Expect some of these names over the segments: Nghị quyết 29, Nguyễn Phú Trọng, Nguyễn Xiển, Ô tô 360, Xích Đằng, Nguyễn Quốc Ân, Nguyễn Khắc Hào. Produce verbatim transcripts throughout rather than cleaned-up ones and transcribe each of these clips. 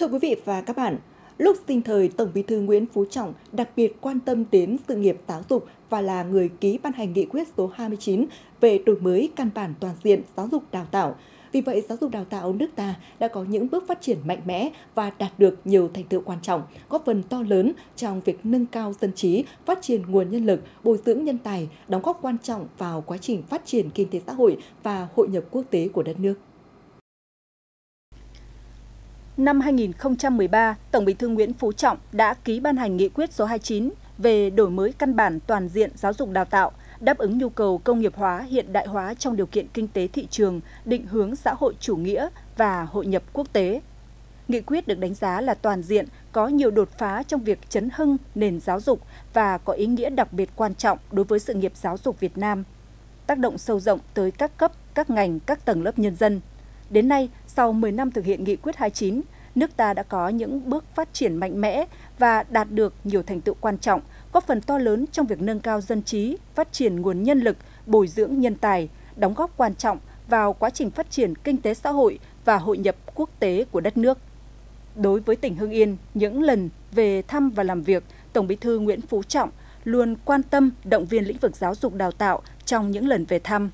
Thưa quý vị và các bạn, lúc sinh thời, Tổng Bí thư Nguyễn Phú Trọng đặc biệt quan tâm đến sự nghiệp giáo dục và là người ký ban hành nghị quyết số hai mươi chín về đổi mới căn bản toàn diện giáo dục đào tạo. Vì vậy, giáo dục đào tạo nước ta đã có những bước phát triển mạnh mẽ và đạt được nhiều thành tựu quan trọng, góp phần to lớn trong việc nâng cao dân trí, phát triển nguồn nhân lực, bồi dưỡng nhân tài, đóng góp quan trọng vào quá trình phát triển kinh tế xã hội và hội nhập quốc tế của đất nước. Năm hai nghìn không trăm mười ba, Tổng Bí thư Nguyễn Phú Trọng đã ký ban hành nghị quyết số hai mươi chín về đổi mới căn bản toàn diện giáo dục đào tạo, đáp ứng nhu cầu công nghiệp hóa, hiện đại hóa trong điều kiện kinh tế thị trường, định hướng xã hội chủ nghĩa và hội nhập quốc tế. Nghị quyết được đánh giá là toàn diện, có nhiều đột phá trong việc chấn hưng nền giáo dục và có ý nghĩa đặc biệt quan trọng đối với sự nghiệp giáo dục Việt Nam, tác động sâu rộng tới các cấp, các ngành, các tầng lớp nhân dân. Đến nay, sau mười năm thực hiện nghị quyết hai mươi chín, nước ta đã có những bước phát triển mạnh mẽ và đạt được nhiều thành tựu quan trọng, góp phần to lớn trong việc nâng cao dân trí, phát triển nguồn nhân lực, bồi dưỡng nhân tài, đóng góp quan trọng vào quá trình phát triển kinh tế xã hội và hội nhập quốc tế của đất nước. Đối với tỉnh Hưng Yên, những lần về thăm và làm việc, Tổng Bí thư Nguyễn Phú Trọng luôn quan tâm động viên lĩnh vực giáo dục đào tạo trong những lần về thăm.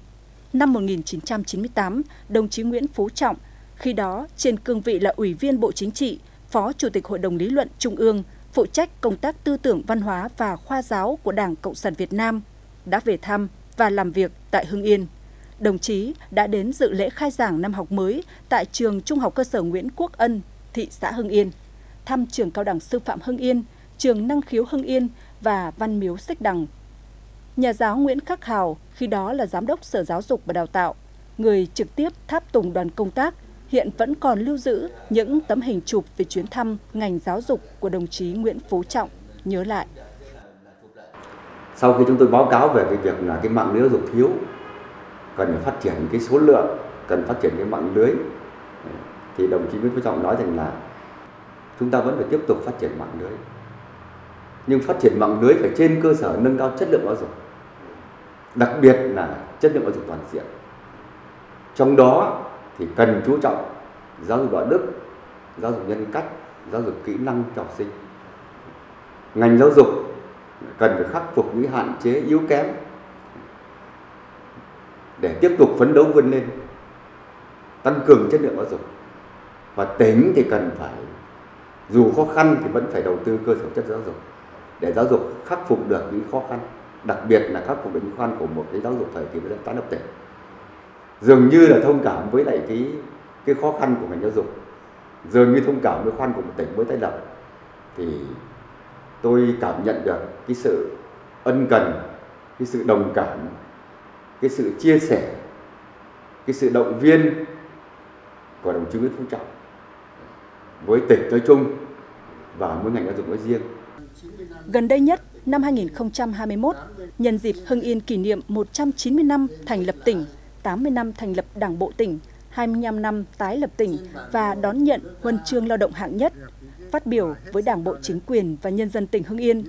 Năm một nghìn chín trăm chín mươi tám, đồng chí Nguyễn Phú Trọng, khi đó trên cương vị là Ủy viên Bộ Chính trị, Phó Chủ tịch Hội đồng Lý luận Trung ương, phụ trách công tác tư tưởng văn hóa và khoa giáo của Đảng Cộng sản Việt Nam, đã về thăm và làm việc tại Hưng Yên. Đồng chí đã đến dự lễ khai giảng năm học mới tại trường Trung học cơ sở Nguyễn Quốc Ân, thị xã Hưng Yên, thăm trường Cao đẳng Sư phạm Hưng Yên, trường Năng khiếu Hưng Yên và Văn miếu Xích Đằng. Nhà giáo Nguyễn Khắc Hào, khi đó là Giám đốc Sở Giáo dục và Đào tạo, người trực tiếp tháp tùng đoàn công tác, hiện vẫn còn lưu giữ những tấm hình chụp về chuyến thăm ngành giáo dục của đồng chí Nguyễn Phú Trọng, nhớ lại. Sau khi chúng tôi báo cáo về cái việc là cái mạng lưới giáo dục thiếu, cần phải phát triển cái số lượng, cần phát triển cái mạng lưới, thì đồng chí Nguyễn Phú Trọng nói rằng là chúng ta vẫn phải tiếp tục phát triển mạng lưới. Nhưng phát triển mạng lưới phải trên cơ sở nâng cao chất lượng giáo dục, đặc biệt là chất lượng giáo dục toàn diện. Trong đó thì cần chú trọng giáo dục đạo đức, giáo dục nhân cách, giáo dục kỹ năng cho học sinh. Ngành giáo dục cần phải khắc phục những hạn chế yếu kém để tiếp tục phấn đấu vươn lên, tăng cường chất lượng giáo dục. Và tỉnh thì cần phải, dù khó khăn thì vẫn phải đầu tư cơ sở vật chất giáo dục để giáo dục khắc phục được những khó khăn, đặc biệt là khắc phục được những khó khăn của một cái giáo dục thời kỳ tán lập tỉnh. Dường như là thông cảm với lại cái cái khó khăn của ngành giáo dục, dường như thông cảm với khó khăn của một tỉnh mới tái lập, thì tôi cảm nhận được cái sự ân cần, cái sự đồng cảm, cái sự chia sẻ, cái sự động viên của đồng chí Nguyễn Phú Trọng với tỉnh nói chung và với ngành giáo dục nói riêng. Gần đây nhất, năm hai nghìn không trăm hai mươi mốt, nhân dịp Hưng Yên kỷ niệm một trăm chín mươi năm thành lập tỉnh, tám mươi năm thành lập Đảng bộ tỉnh, hai mươi lăm năm tái lập tỉnh và đón nhận Huân chương Lao động hạng nhất, phát biểu với Đảng bộ chính quyền và nhân dân tỉnh Hưng Yên,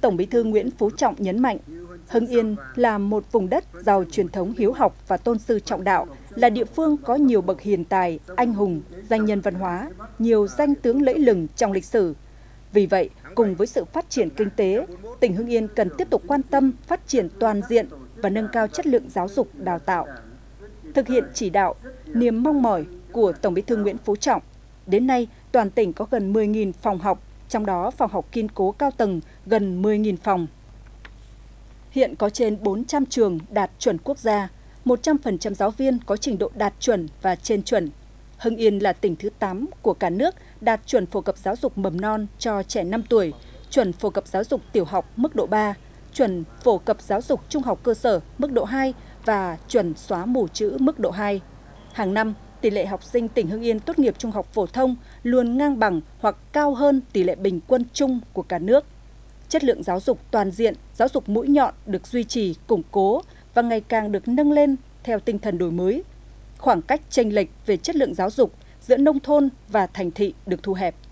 Tổng Bí thư Nguyễn Phú Trọng nhấn mạnh, Hưng Yên là một vùng đất giàu truyền thống hiếu học và tôn sư trọng đạo, là địa phương có nhiều bậc hiền tài, anh hùng, danh nhân văn hóa, nhiều danh tướng lẫy lừng trong lịch sử. Vì vậy, cùng với sự phát triển kinh tế, tỉnh Hưng Yên cần tiếp tục quan tâm phát triển toàn diện và nâng cao chất lượng giáo dục đào tạo. Thực hiện chỉ đạo, niềm mong mỏi của Tổng Bí thư Nguyễn Phú Trọng, đến nay toàn tỉnh có gần mười nghìn phòng học, trong đó phòng học kiên cố cao tầng gần mười nghìn phòng. Hiện có trên bốn trăm trường đạt chuẩn quốc gia, một trăm phần trăm giáo viên có trình độ đạt chuẩn và trên chuẩn. Hưng Yên là tỉnh thứ tám của cả nước đạt chuẩn phổ cập giáo dục mầm non cho trẻ năm tuổi, chuẩn phổ cập giáo dục tiểu học mức độ ba, chuẩn phổ cập giáo dục trung học cơ sở mức độ hai và chuẩn xóa mù chữ mức độ hai. Hàng năm, tỷ lệ học sinh tỉnh Hưng Yên tốt nghiệp trung học phổ thông luôn ngang bằng hoặc cao hơn tỷ lệ bình quân chung của cả nước. Chất lượng giáo dục toàn diện, giáo dục mũi nhọn được duy trì, củng cố và ngày càng được nâng lên theo tinh thần đổi mới. Khoảng cách chênh lệch về chất lượng giáo dục giữa nông thôn và thành thị được thu hẹp.